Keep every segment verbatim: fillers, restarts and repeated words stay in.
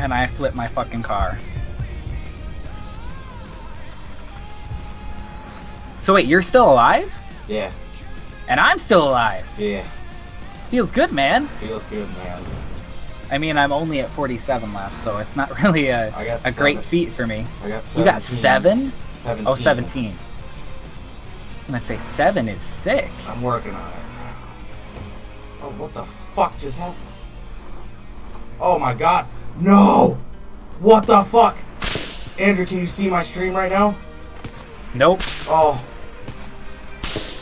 and I flip my fucking car. So wait, you're still alive? Yeah. And I'm still alive? Yeah. Feels good, man. Feels good, man. I mean, I'm only at forty-seven left, so it's not really a, a great feat for me. I got seventeen. You got seven? seventeen. Oh, seventeen. I'm gonna say seven is sick. I'm working on it. Oh, what the fuck just happened? Oh my god. No! What the fuck? Andrew, can you see my stream right now? Nope. Oh.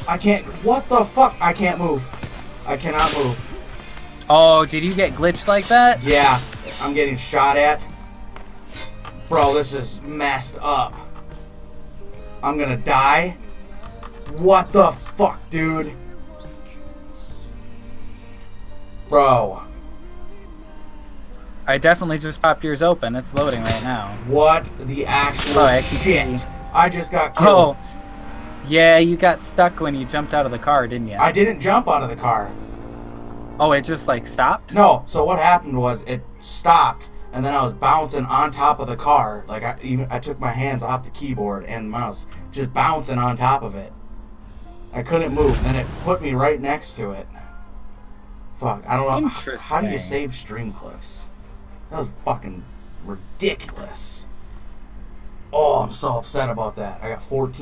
I can't. What the fuck? I can't move. I cannot move. Oh, did you get glitched like that? Yeah. I'm getting shot at. Bro, this is messed up. I'm gonna die. What the fuck, dude? Bro. I definitely just popped yours open. It's loading right now. What the actual oh, shit? I just got killed. Oh. Yeah, you got stuck when you jumped out of the car, didn't you? I didn't jump out of the car. Oh, it just, like, stopped? No. So what happened was it stopped, and then I was bouncing on top of the car. Like, I, even, I took my hands off the keyboard and mouse, just bouncing on top of it. I couldn't move, and it put me right next to it. Fuck, I don't know. How do you save stream clips? That was fucking ridiculous. Oh, I'm so upset about that. I got fourteen.